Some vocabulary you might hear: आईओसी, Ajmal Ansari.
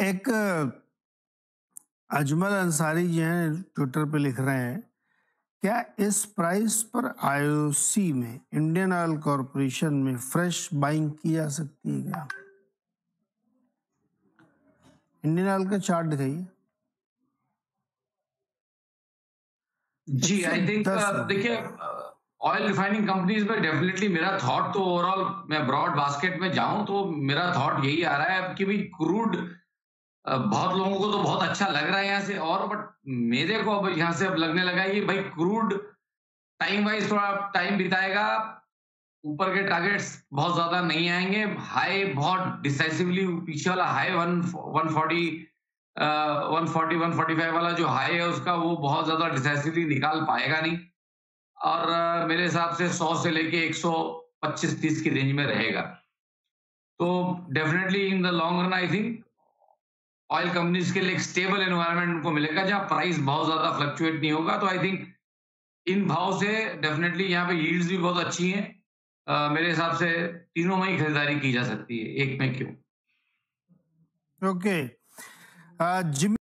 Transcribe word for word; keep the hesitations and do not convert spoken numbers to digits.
एक अजमल अंसारी जी हैं, ट्विटर पे लिख रहे हैं, क्या इस प्राइस पर आईओसी में इंडियन ऑयल कॉरपोरेशन में फ्रेश बाइंग की जा सकती है क्या? इंडियन ऑयल का चार्ट दिखाइए जी। आई थिंक देखिए, ऑयल रिफाइनिंग कंपनीज में डेफिनेटली मेरा थॉट तो ओवरऑल, मैं ब्रॉड बास्केट में जाऊं तो मेरा थॉट यही आ रहा है कि भी क्रूड बहुत लोगों को तो बहुत अच्छा लग रहा है यहाँ से, और बट मेरे को अब यहाँ से अब लगने लगा ये भाई क्रूड टाइम वाइज थोड़ा टाइम बिताएगा, ऊपर के टारगेट्स बहुत ज्यादा नहीं आएंगे, हाई बहुत डिसाइसिवली पीछे वाला high one one forty one forty one forty five वाला जो हाई है उसका वो बहुत ज्यादा डिसाइसिवली निकाल पाएगा नहीं, और uh, मेरे हिसाब से सौ से लेके एक सौ पच्चीस तीस की रेंज में रहेगा। तो definitely in the long run I think oil companies के लिए एक स्टेबल एनवायरनमेंट उनको मिलेगा जहां प्राइस बहुत ज्यादा फ्लक्चुएट नहीं होगा। तो आई थिंक इन भाव से डेफिनेटली यहाँ पे यील्ड्स भी बहुत अच्छी हैं, uh, मेरे हिसाब से तीनों में ही खरीदारी की जा सकती है, एक में क्यों। Okay okay. uh,